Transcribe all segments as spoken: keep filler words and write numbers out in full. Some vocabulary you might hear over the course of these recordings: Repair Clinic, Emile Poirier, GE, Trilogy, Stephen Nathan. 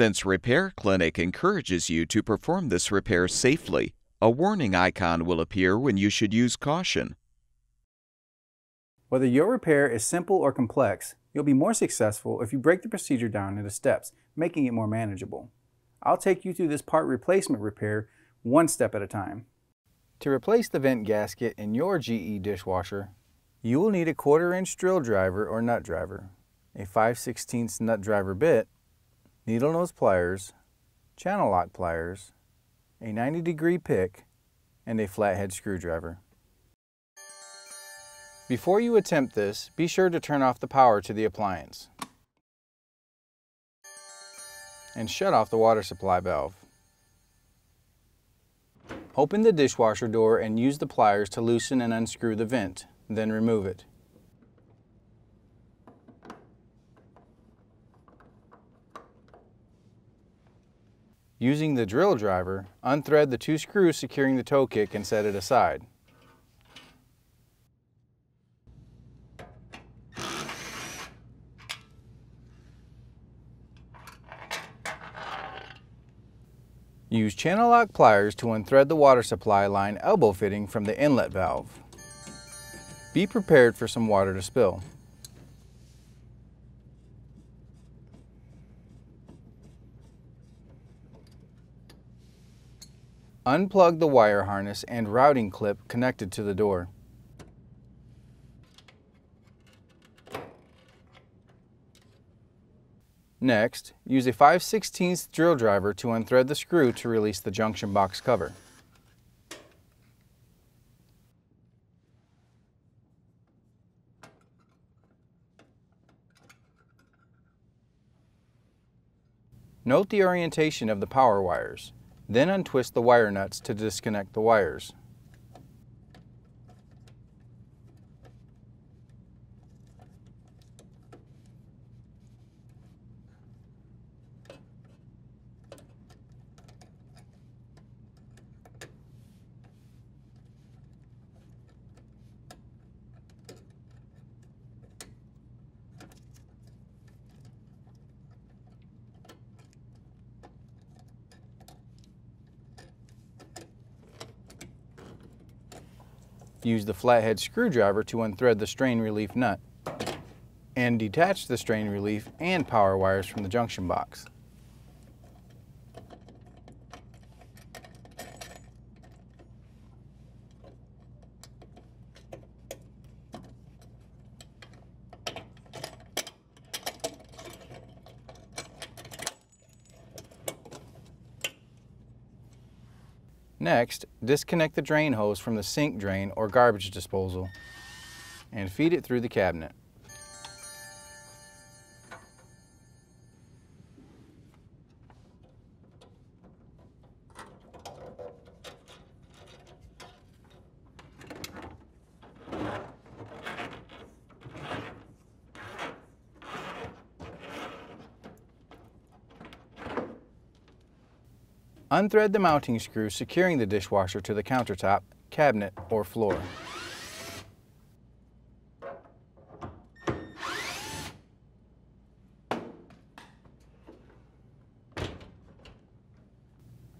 Since Repair Clinic encourages you to perform this repair safely, a warning icon will appear when you should use caution. Whether your repair is simple or complex, you'll be more successful if you break the procedure down into steps, making it more manageable. I'll take you through this part replacement repair one step at a time. To replace the vent gasket in your G E dishwasher, you will need a quarter inch drill driver or nut driver, a five sixteenths nut driver bit, needle nose pliers, channel lock pliers, a ninety degree pick, and a flathead screwdriver. Before you attempt this, be sure to turn off the power to the appliance and shut off the water supply valve. Open the dishwasher door and use the pliers to loosen and unscrew the vent, then remove it. Using the drill driver, unthread the two screws securing the toe kick and set it aside. Use channel lock pliers to unthread the water supply line elbow fitting from the inlet valve. Be prepared for some water to spill. Unplug the wire harness and routing clip connected to the door. Next, use a five sixteenths drill driver to unthread the screw to release the junction box cover. Note the orientation of the power wires, then untwist the wire nuts to disconnect the wires. Use the flathead screwdriver to unthread the strain relief nut and detach the strain relief and power wires from the junction box. Next, disconnect the drain hose from the sink drain or garbage disposal and feed it through the cabinet. Unthread the mounting screw securing the dishwasher to the countertop, cabinet, or floor.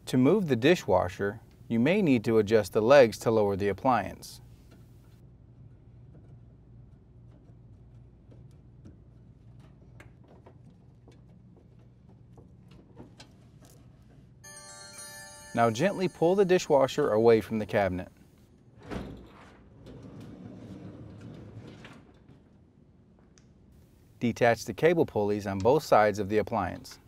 To move the dishwasher, you may need to adjust the legs to lower the appliance. Now gently pull the dishwasher away from the cabinet. Detach the cable pulleys on both sides of the appliance.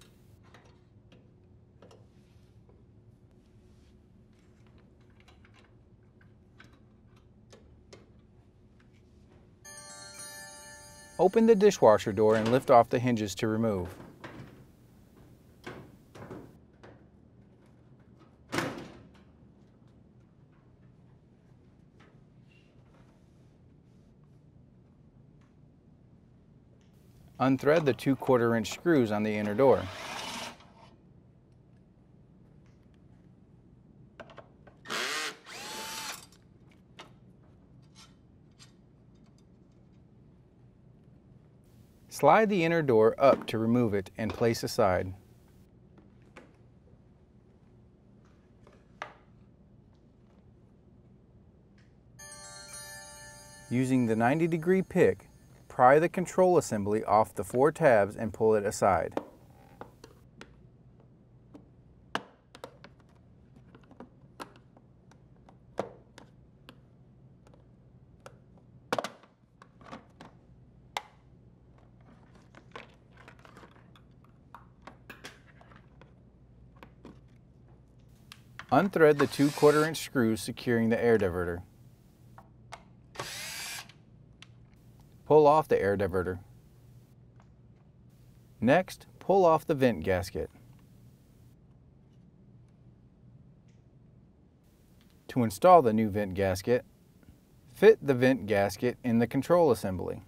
Open the dishwasher door and lift off the hinges to remove. Unthread the two quarter inch screws on the inner door. Slide the inner door up to remove it and place aside. Using the ninety degree pick, pry the control assembly off the four tabs and pull it aside. Unthread the two quarter inch screws securing the air diverter. Pull off the air diverter. Next, pull off the vent gasket. To install the new vent gasket, fit the vent gasket in the control assembly.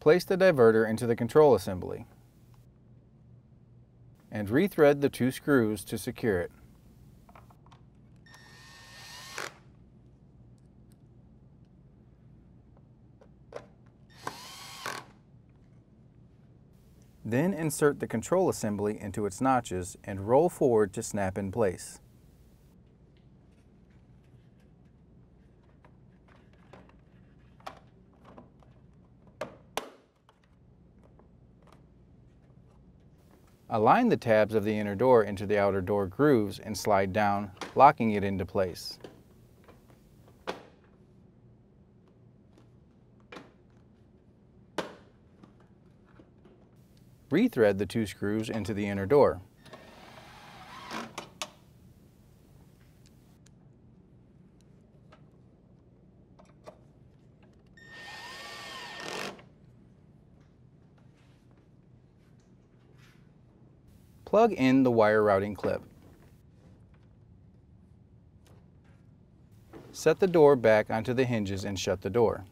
Place the diverter into the control assembly and rethread the two screws to secure it. Then insert the control assembly into its notches and roll forward to snap in place. Align the tabs of the inner door into the outer door grooves and slide down, locking it into place. Rethread the two screws into the inner door. Plug in the wire routing clip. Set the door back onto the hinges and shut the door.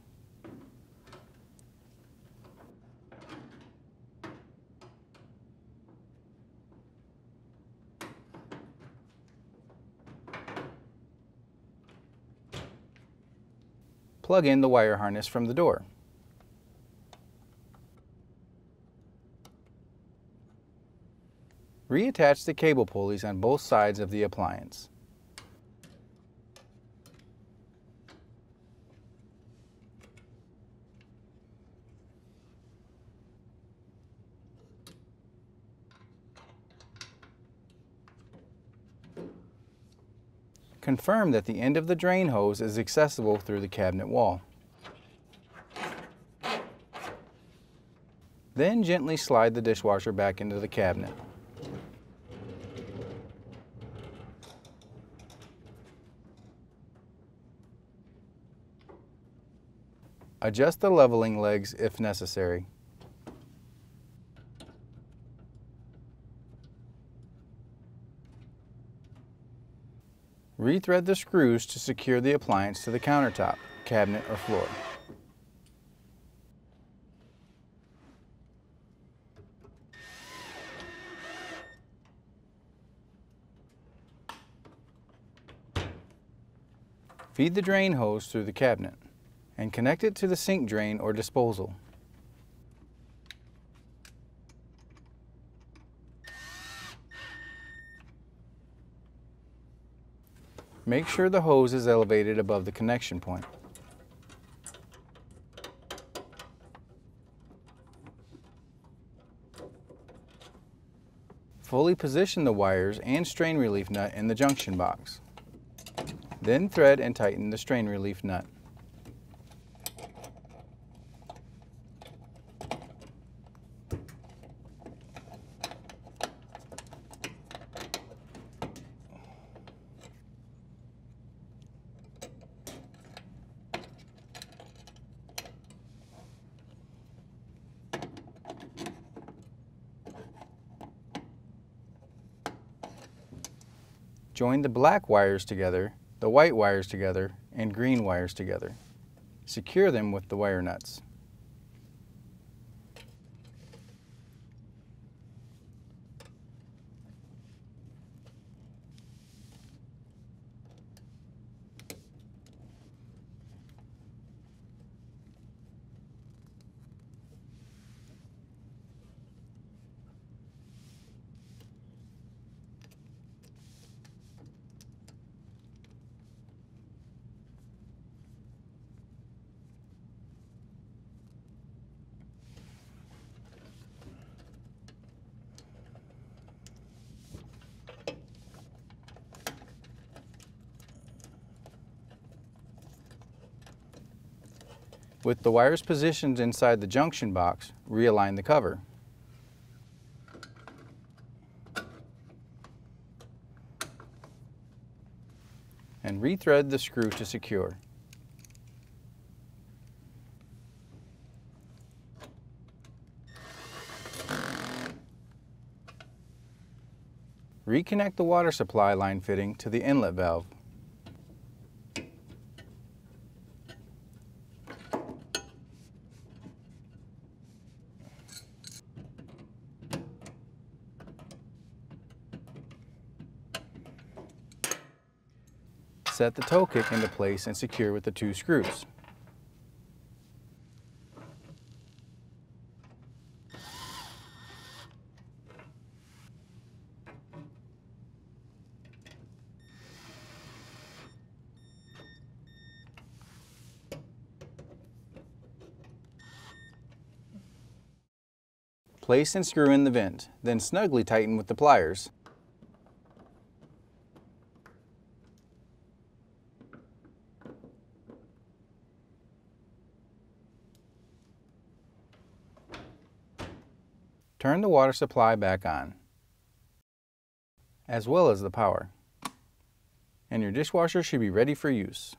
Plug in the wire harness from the door. Reattach the cable pulleys on both sides of the appliance. Confirm that the end of the drain hose is accessible through the cabinet wall. Then gently slide the dishwasher back into the cabinet. Adjust the leveling legs if necessary. Rethread the screws to secure the appliance to the countertop, cabinet, or floor. Feed the drain hose through the cabinet and connect it to the sink drain or disposal. Make sure the hose is elevated above the connection point. Fully position the wires and strain relief nut in the junction box. Then thread and tighten the strain relief nut. Join the black wires together, the white wires together, and green wires together. Secure them with the wire nuts. With the wires positioned inside the junction box, realign the cover. And rethread the screw to secure. Reconnect the water supply line fitting to the inlet valve. Set the toe kick into place and secure with the two screws. Place and screw in the vent, then snugly tighten with the pliers. Turn the water supply back on, as well as the power, and your dishwasher should be ready for use.